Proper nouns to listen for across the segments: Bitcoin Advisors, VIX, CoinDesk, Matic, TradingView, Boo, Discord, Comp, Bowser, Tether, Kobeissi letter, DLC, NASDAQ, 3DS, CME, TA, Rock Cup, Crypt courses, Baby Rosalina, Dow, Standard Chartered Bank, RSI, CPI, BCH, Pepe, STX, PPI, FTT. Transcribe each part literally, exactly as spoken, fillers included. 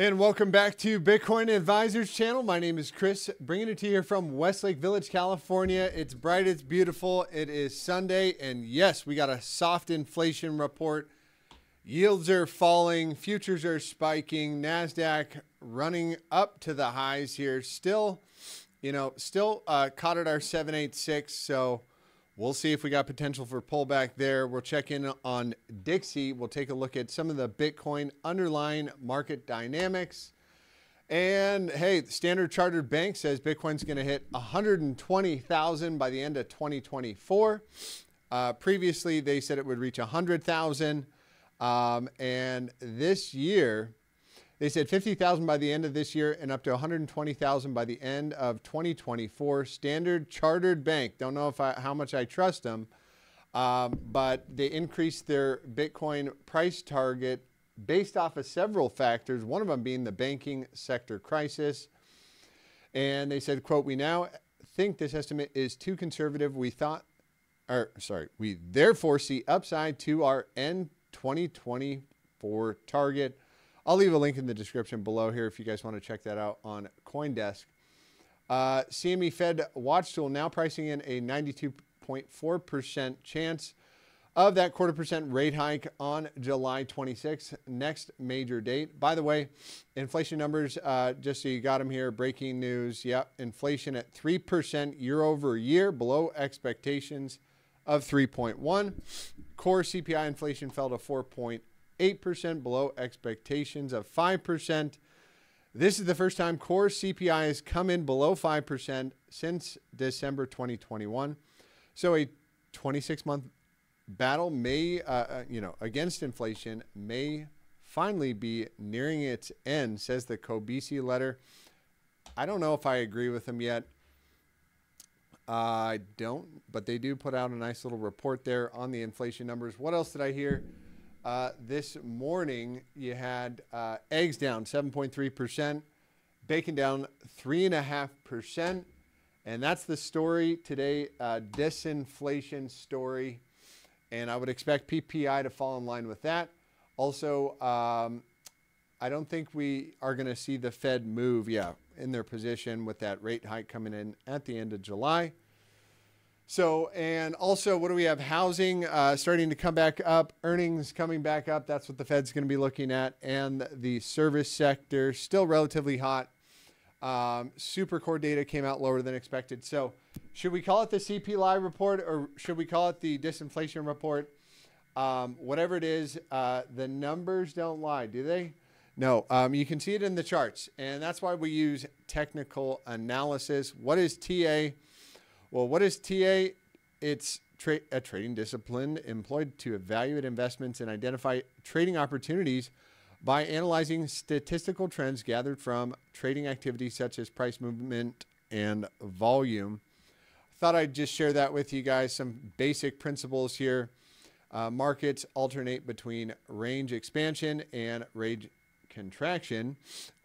And welcome back to Bitcoin Advisors channel. My name is Chris, bringing it to you from Westlake Village, California. It's bright, it's beautiful, it is Sunday, and yes, we got a soft inflation report. Yields are falling, futures are spiking, NASDAQ running up to the highs here. Still, you know, still uh, caught at our seven eighty-six, so we'll see if we got potential for pullback there. We'll check in on Dixie. We'll take a look at some of the Bitcoin underlying market dynamics. And hey, Standard Chartered Bank says Bitcoin's going to hit one hundred twenty thousand by the end of twenty twenty-four. Uh, previously, they said it would reach one hundred thousand. Um, and this year, they said fifty thousand by the end of this year and up to one hundred twenty thousand by the end of twenty twenty-four. Standard Chartered Bank. Don't know if I, how much I trust them, um, but they increased their Bitcoin price target based off of several factors, one of them being the banking sector crisis. And they said, quote, "We now think this estimate is too conservative. We thought, or sorry, we therefore see upside to our end twenty twenty-four target." I'll leave a link in the description below here if you guys want to check that out on CoinDesk. Uh, C M E Fed watch tool now pricing in a ninety-two point four percent chance of that quarter percent rate hike on July twenty-sixth, next major date. By the way, inflation numbers, uh, just so you got them here, breaking news. Yep, inflation at three percent year over year, below expectations of three point one. Core C P I inflation fell to four point eight percent, below expectations of five percent. This is the first time core C P I has come in below five percent since December twenty twenty-one. So a twenty-six month battle may, uh, you know, against inflation may finally be nearing its end, says the Kobeissi letter. I don't know if I agree with them yet. Uh, I don't, but they do put out a nice little report there on the inflation numbers. What else did I hear? Uh, this morning, you had uh, eggs down seven point three percent, bacon down three point five percent, and that's the story today, uh, disinflation story, and I would expect P P I to fall in line with that. Also, um, I don't think we are going to see the Fed move, yeah, in their position with that rate hike coming in at the end of July. So, and also, what do we have? Housing uh, starting to come back up, earnings coming back up. That's what the Fed's going to be looking at. And the service sector still relatively hot. Um, Supercore data came out lower than expected. So should we call it the C P I report or should we call it the disinflation report? Um, whatever it is, uh, the numbers don't lie, do they? No, um, you can see it in the charts. And that's why we use technical analysis. What is T A? Well, what is T A? It's tra a trading discipline employed to evaluate investments and identify trading opportunities by analyzing statistical trends gathered from trading activities such as price movement and volume. I thought I'd just share that with you guys, some basic principles here. Uh, markets alternate between range expansion and range contraction.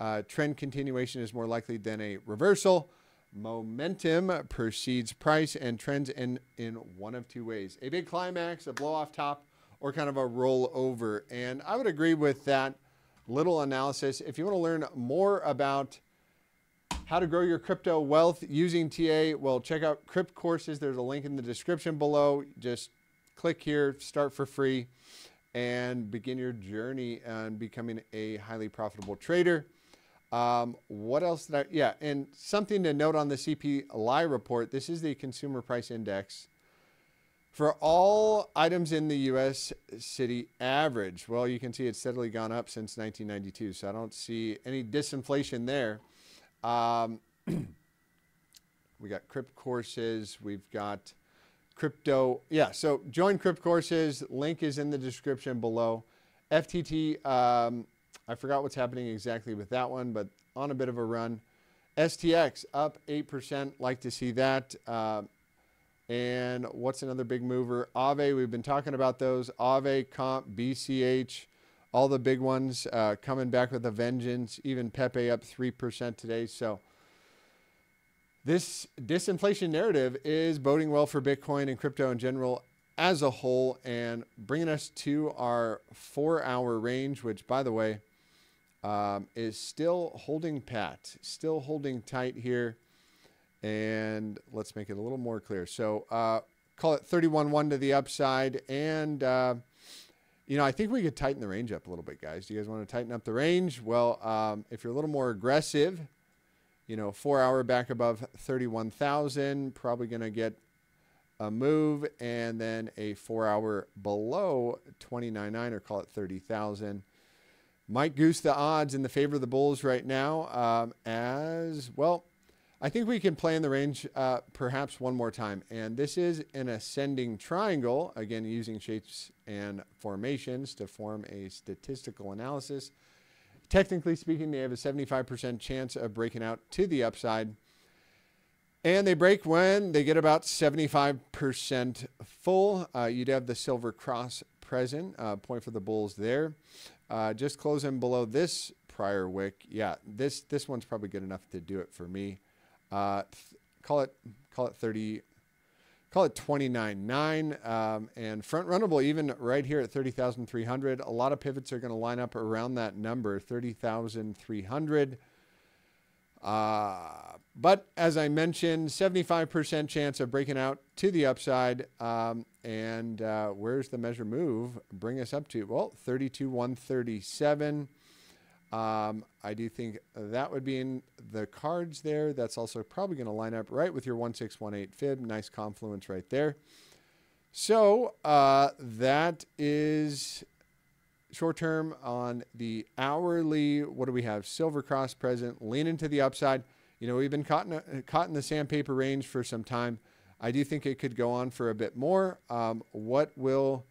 Uh, trend continuation is more likely than a reversal. Momentum precedes price and trends in in one of two ways: a big climax, a blow off top, or kind of a roll over. And I would agree with that little analysis. If you want to learn more about how to grow your crypto wealth using T A, well, check out Crypt courses. There's a link in the description below. Just click here, start for free, and begin your journey on becoming a highly profitable trader. Um, what else did I, yeah, and something to note on the C P I report, this is the Consumer Price Index for all items in the U S city average. Well, you can see it's steadily gone up since nineteen ninety-two, so I don't see any disinflation there. Um, we got Crypt courses, we've got crypto, yeah, so join Crypt courses, link is in the description below. F T T, um, I forgot what's happening exactly with that one, but on a bit of a run. S T X up eight percent. Like to see that. Uh, and what's another big mover? Aave. We've been talking about those. Aave, Comp, B C H, all the big ones uh, coming back with a vengeance. Even Pepe up three percent today. So this disinflation narrative is boding well for Bitcoin and crypto in general as a whole, and bringing us to our four hour range, which, by the way, um, is still holding pat, still holding tight here. And let's make it a little more clear. So uh, call it thirty-one one to the upside. And, uh, you know, I think we could tighten the range up a little bit, guys. Do you guys want to tighten up the range? Well, um, if you're a little more aggressive, you know, four hour back above thirty-one thousand, probably going to get a move, and then a four hour below twenty-nine nine, or call it thirty thousand. Might goose the odds in the favor of the bulls right now, um, as well. I think we can play in the range uh, perhaps one more time. And this is an ascending triangle, again, using shapes and formations to form a statistical analysis. Technically speaking, they have a seventy-five percent chance of breaking out to the upside. And they break when they get about seventy-five percent full. Uh, you'd have the silver cross present, uh, point for the bulls there. Uh, just closing below this prior wick. Yeah, this, this one's probably good enough to do it for me. Uh, call it, call it thirty, call it twenty-nine nine, um, and front runnable even right here at thirty thousand three hundred. A lot of pivots are going to line up around that number, thirty thousand three hundred. Uh, but as I mentioned, seventy-five percent chance of breaking out to the upside. Um, and, uh, where's the measure move bring us up to? Well, thirty-two one thirty-seven. Um, I do think that would be in the cards there. That's also probably going to line up right with your one six one eight fib. Nice confluence right there. So uh, that is short term. On the hourly, what do we have? Silver cross present, leaning to the upside. You know, we've been caught in, a, caught in the sandpaper range for some time. I do think it could go on for a bit more. Um, what will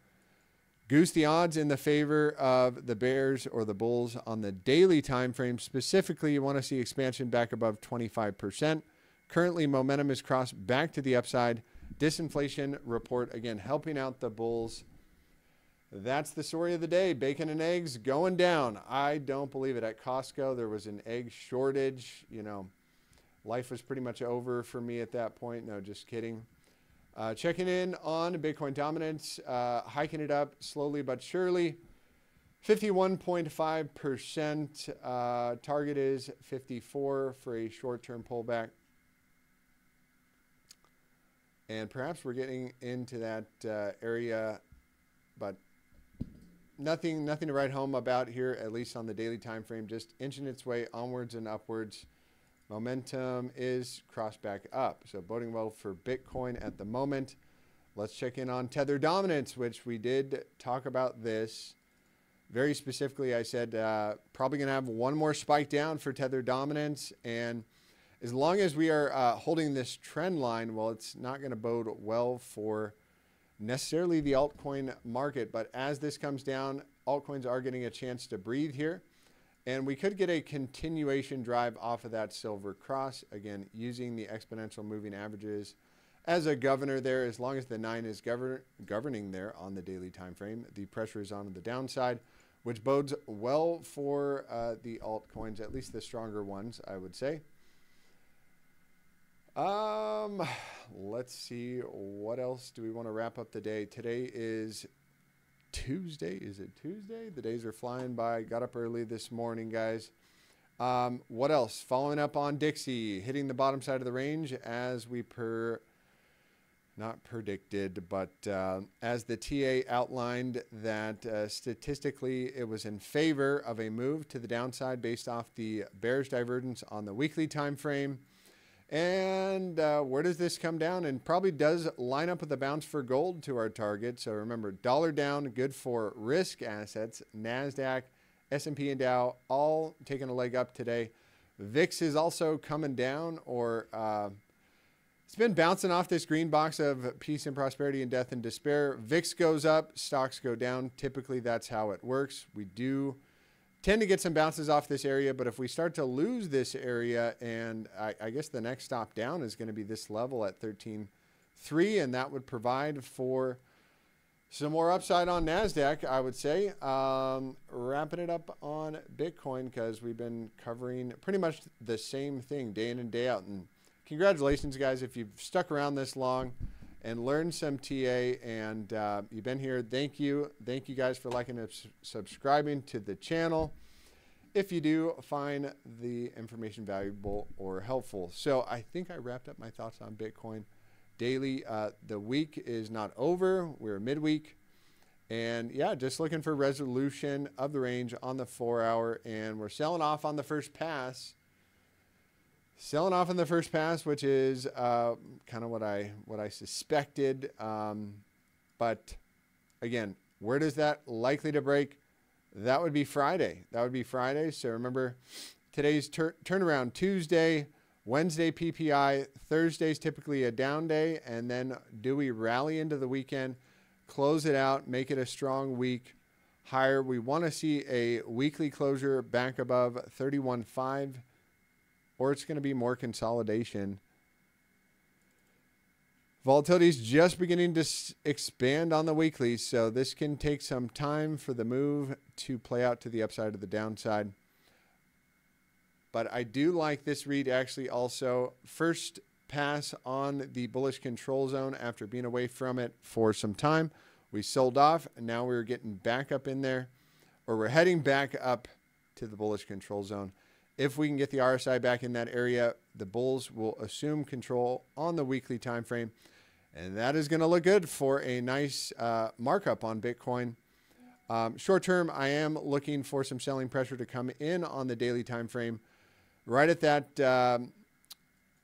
goose the odds in the favor of the bears or the bulls on the daily time frame? Specifically, you want to see expansion back above twenty-five percent. Currently, momentum is crossed back to the upside. Disinflation report, again, helping out the bulls. That's the story of the day. Bacon and eggs going down. I don't believe it. At Costco, there was an egg shortage. You know, life was pretty much over for me at that point. No, just kidding. Uh, checking in on Bitcoin dominance, uh, hiking it up slowly but surely. fifty-one point five percent, uh, target is fifty-four for a short-term pullback. And perhaps we're getting into that uh, area, but nothing, nothing to write home about here, at least on the daily time frame, just inching its way onwards and upwards. Momentum is crossed back up, so boding well for Bitcoin at the moment. Let's check in on Tether dominance, which we did talk about this very specifically. I said uh, probably going to have one more spike down for Tether dominance, and as long as we are uh, holding this trend line, well, it's not going to bode well for necessarily the altcoin market. But as this comes down, altcoins are getting a chance to breathe here. And we could get a continuation drive off of that silver cross, again, using the exponential moving averages as a governor there. As long as the nine is govern governing there on the daily time frame, the pressure is on the downside, which bodes well for uh, the altcoins, at least the stronger ones, I would say. Um, let's see, what else do we want to wrap up the day? Today is Tuesday. Is it Tuesday? The days are flying by. Got up early this morning, guys. Um, what else? Following up on Dixie, hitting the bottom side of the range as we per, not predicted, but uh, as the T A outlined that uh, statistically it was in favor of a move to the downside based off the bearish divergence on the weekly time frame. And uh, where does this come down? And probably does line up with the bounce for gold to our target. So remember, dollar down, good for risk assets. NASDAQ, S and P, and Dow all taking a leg up today. VIX is also coming down, or uh, it's been bouncing off this green box of peace and prosperity and death and despair. VIX goes up, stocks go down. Typically, that's how it works. We do tend to get some bounces off this area, but if we start to lose this area, and I, I guess the next stop down is going to be this level at thirteen three, and that would provide for some more upside on NASDAQ, I would say. Um, wrapping it up on Bitcoin, because we've been covering pretty much the same thing day in and day out. And congratulations, guys, if you've stuck around this long and learned some T A, and uh, you've been here. Thank you. Thank you guys for liking and subscribing to the channel. if you do find the information valuable or helpful. So I think I wrapped up my thoughts on Bitcoin daily. Uh, the week is not over. We're midweek. And yeah, just looking for resolution of the range on the four hour. And we're selling off on the first pass. Selling off on the first pass, which is uh, kind of what I, what I suspected. Um, but again, where does that likely to break? That would be Friday. That would be Friday. So remember, today's tur turnaround Tuesday, Wednesday P P I, Thursday's typically a down day. And then do we rally into the weekend, close it out, make it a strong week higher? We want to see a weekly closure back above thirty-one point five, or it's going to be more consolidation. Volatility is just beginning to expand on the weekly, so this can take some time for the move to play out to the upside or the downside. But I do like this read actually also. First pass on the bullish control zone after being away from it for some time. We sold off, and now we're getting back up in there, or we're heading back up to the bullish control zone. If we can get the R S I back in that area, the bulls will assume control on the weekly time frame. And that is going to look good for a nice uh, markup on Bitcoin. Um, short term, I am looking for some selling pressure to come in on the daily time frame. Right at that, um,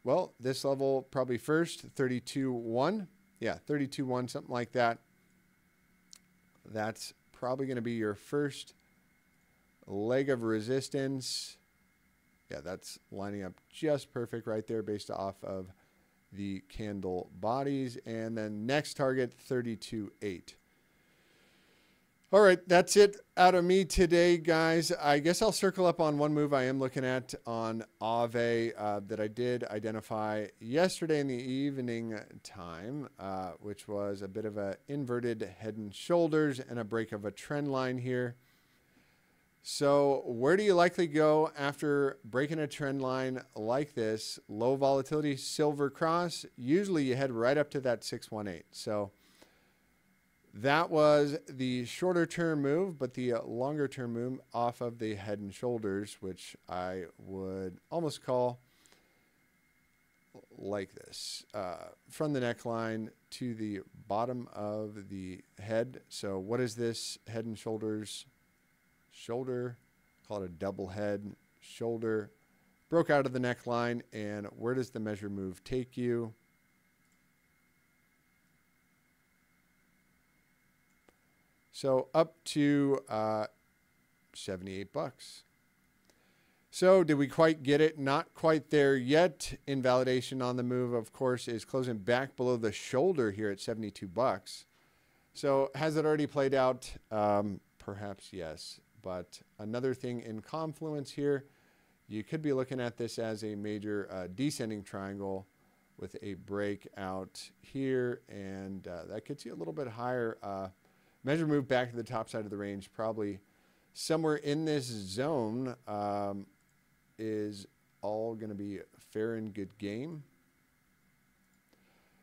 well, this level probably first, thirty-two point one. Yeah, thirty-two point one, something like that. That's probably going to be your first leg of resistance. Yeah, that's lining up just perfect right there based off of the candle bodies. And then next target, thirty-two point eight. All right, that's it out of me today, guys. I guess I'll circle up on one move I am looking at on Aave uh, that I did identify yesterday in the evening time, uh, which was a bit of an inverted head and shoulders and a break of a trend line here. So where do you likely go after breaking a trend line like this? Low volatility, silver cross. Usually you head right up to that six one eight. So that was the shorter term move, but the longer term move off of the head and shoulders, which I would almost call like this. Uh, from the neckline to the bottom of the head. So what is this head and shoulders? Shoulder, call it a double head, shoulder, broke out of the neckline, and where does the measure move take you? So up to uh, seventy-eight bucks. So did we quite get it? Not quite there yet. Invalidation on the move, of course, is closing back below the shoulder here at seventy-two bucks. So has it already played out? Um, perhaps yes. But another thing in confluence here, you could be looking at this as a major uh, descending triangle with a breakout here. And uh, that gets you a little bit higher. Uh, measure move back to the top side of the range, probably somewhere in this zone um, is all going to be fair and good game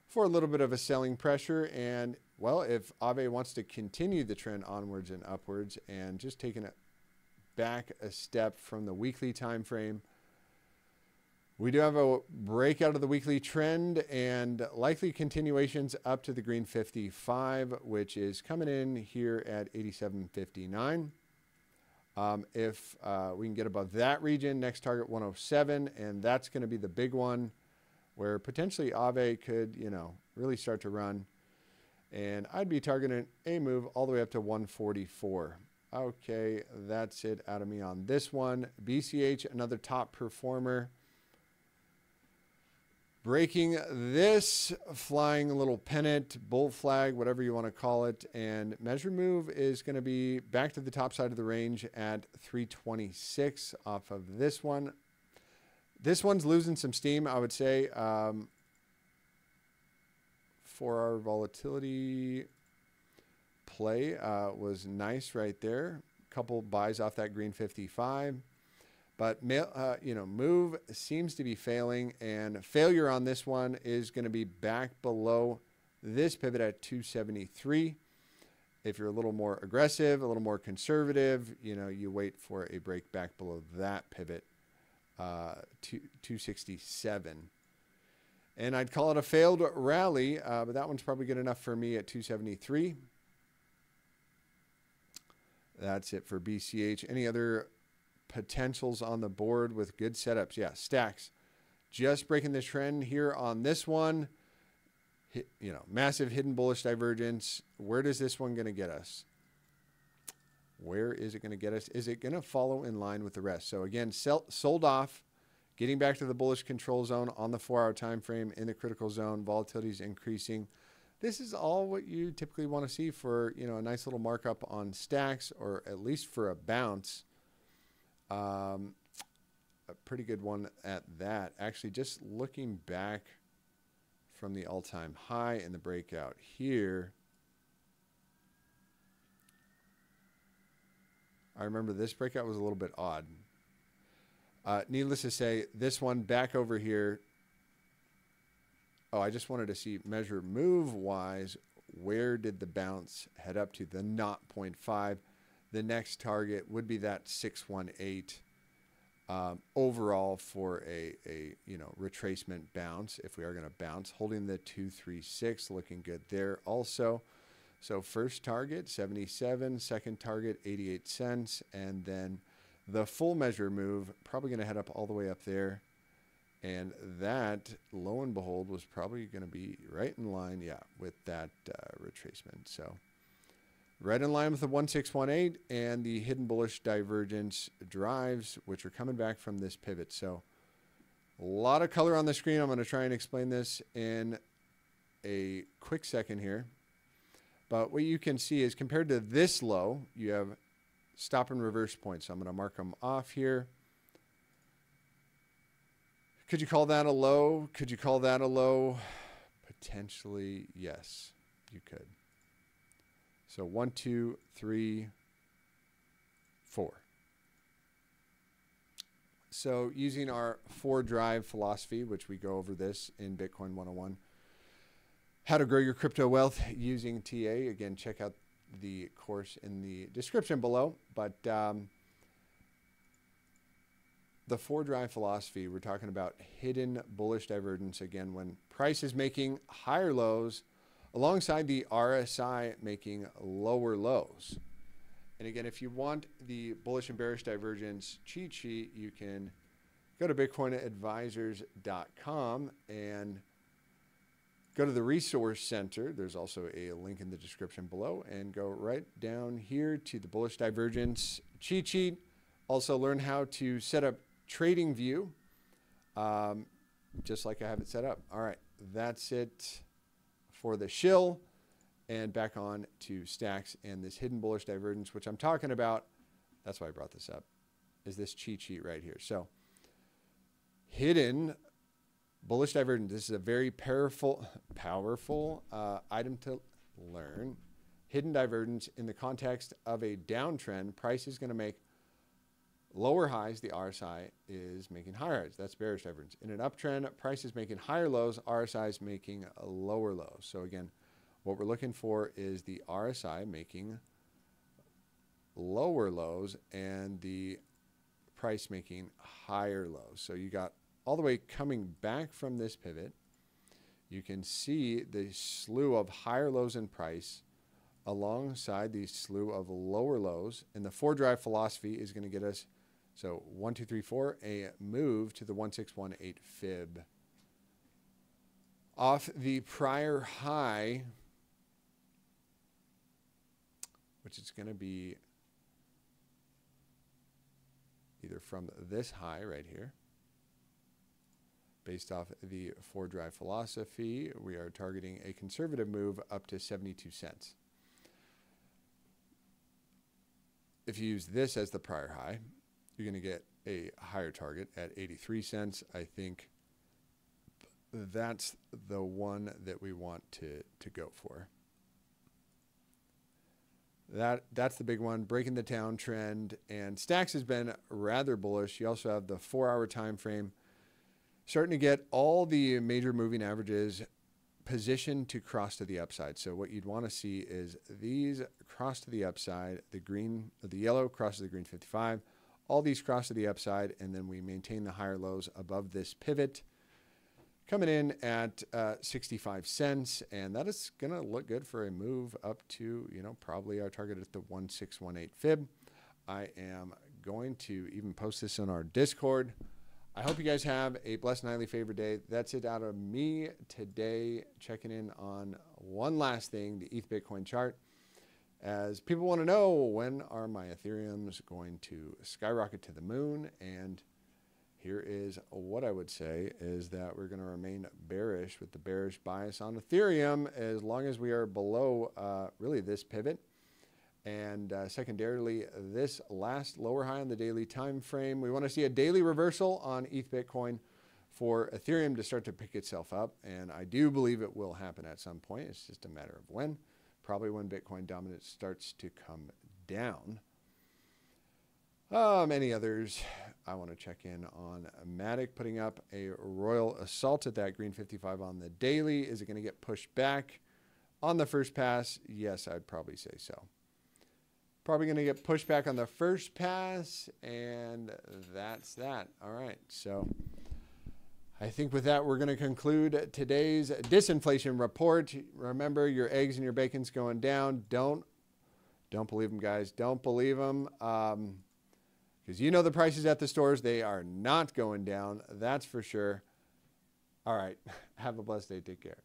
for a little bit of a selling pressure. And well, if Aave wants to continue the trend onwards and upwards and just taking it back a step from the weekly time frame, we do have a breakout of the weekly trend and likely continuations up to the green fifty-five, which is coming in here at eighty-seven fifty-nine. Um, if uh, we can get above that region, next target one oh seven, and that's going to be the big one where potentially Aave could, you know, really start to run. And I'd be targeting a move all the way up to one forty-four. Okay, that's it out of me on this one. B C H, another top performer. Breaking this, flying a little pennant, bull flag, whatever you want to call it. And measure move is going to be back to the top side of the range at three twenty-six off of this one. This one's losing some steam, I would say. Um, For our volatility play uh, was nice right there. Couple buys off that green fifty-five, but uh, you know, move seems to be failing, and failure on this one is going to be back below this pivot at two seventy-three, If you're a little more aggressive, a little more conservative, you know, you wait for a break back below that pivot, uh, to two sixty-seven. And I'd call it a failed rally, uh, but that one's probably good enough for me at two seventy-three. That's it for B C H. Any other potentials on the board with good setups? Yeah, stacks. Just breaking the trend here on this one. Hit, you know, massive hidden bullish divergence. Where does this one going to get us? Where is it going to get us? Is it going to follow in line with the rest? So again, sell, sold off, getting back to the bullish control zone on the four hour time frame in the critical zone. Volatility is increasing. This is all what you typically want to see for, you know, a nice little markup on stacks, or at least for a bounce. Um, a pretty good one at that. Actually, just looking back from the all-time high in the breakout here. I remember this breakout was a little bit odd. Uh, needless to say, this one back over here. Oh, I just wanted to see measure move-wise, where did the bounce head up to? The zero point five. The next target would be that six eighteen. Um, overall for a, a, you know, retracement bounce, if we are going to bounce, holding the two thirty-six, looking good there also. So first target, seventy-seven, second target, eighty-eight cents. And then the full measure move, probably going to head up all the way up there. And that, lo and behold, was probably going to be right in line, yeah, with that uh, retracement. So right in line with the one six one eight and the hidden bullish divergence drives, which are coming back from this pivot. So a lot of color on the screen. I'm going to try and explain this in a quick second here. But what you can see is compared to this low, you have stop and reverse points. So I'm going to mark them off here. Could you call that a low? Could you call that a low? Potentially, yes, you could. So one, two, three, four. So using our four drive philosophy, which we go over this in Bitcoin one oh one, how to grow your crypto wealth using T A. Again, check out the course in the description below. But um, the four drive philosophy, we're talking about hidden bullish divergence. Again, when price is making higher lows, alongside the R S I making lower lows. And again, if you want the bullish and bearish divergence cheat sheet, you can go to bitcoin advisors dot com and go to the resource center. There's also a link in the description below, and go right down here to the bullish divergence cheat sheet. Also learn how to set up TradingView, um, just like I have it set up. All right, that's it for the shill, and back on to stacks and this hidden bullish divergence, which I'm talking about. That's why I brought this up, is this cheat sheet right here. So hidden bullish divergence. This is a very powerful, powerful uh, item to learn. Hidden divergence in the context of a downtrend. Price is going to make lower highs. The R S I is making higher highs. That's bearish divergence. In an uptrend, price is making higher lows. R S I is making lower lows. So again, what we're looking for is the R S I making lower lows and the price making higher lows. So you got all the way coming back from this pivot. You can see the slew of higher lows in price alongside the slew of lower lows. And the four drive philosophy is going to get us, so one, two, three, four, a move to the one six one eight fib. Off the prior high, which is going to be either from this high right here. Based off the four drive philosophy, we are targeting a conservative move up to seventy-two cents. If you use this as the prior high, you're going to get a higher target at eighty-three cents. I think that's the one that we want to, to go for. That, that's the big one, breaking the downtrend. And stacks has been rather bullish. You also have the four hour time frame starting to get all the major moving averages position to cross to the upside. So what you'd want to see is these cross to the upside, the green, the yellow crosses the green fifty-five, all these cross to the upside, and then we maintain the higher lows above this pivot, coming in at uh, sixty-five cents, and that is going to look good for a move up to, you know, probably our target at the one six one eight fib. I am going to even post this on our Discord. I hope you guys have a blessed and highly favored day. That's it out of me today. Checking in on one last thing, the E T H Bitcoin chart. As people want to know, when are my Ethereums going to skyrocket to the moon? And here is what I would say is that we're going to remain bearish with the bearish bias on Ethereum as long as we are below uh, really this pivot. And uh, secondarily, this last lower high on the daily time frame. We want to see a daily reversal on E T H Bitcoin for Ethereum to start to pick itself up. And I do believe it will happen at some point. It's just a matter of when. Probably when Bitcoin dominance starts to come down. Um, any others? I want to check in on Matic putting up a royal assault at that green fifty-five on the daily. Is it going to get pushed back on the first pass? Yes, I'd probably say so. Probably going to get pushed back on the first pass, and that's that. All right, so I think with that, we're going to conclude today's disinflation report. Remember, your eggs and your bacon's going down. Don't, don't believe them, guys. Don't believe them, um, because you know the prices at the stores, they are not going down. That's for sure. All right, have a blessed day. Take care.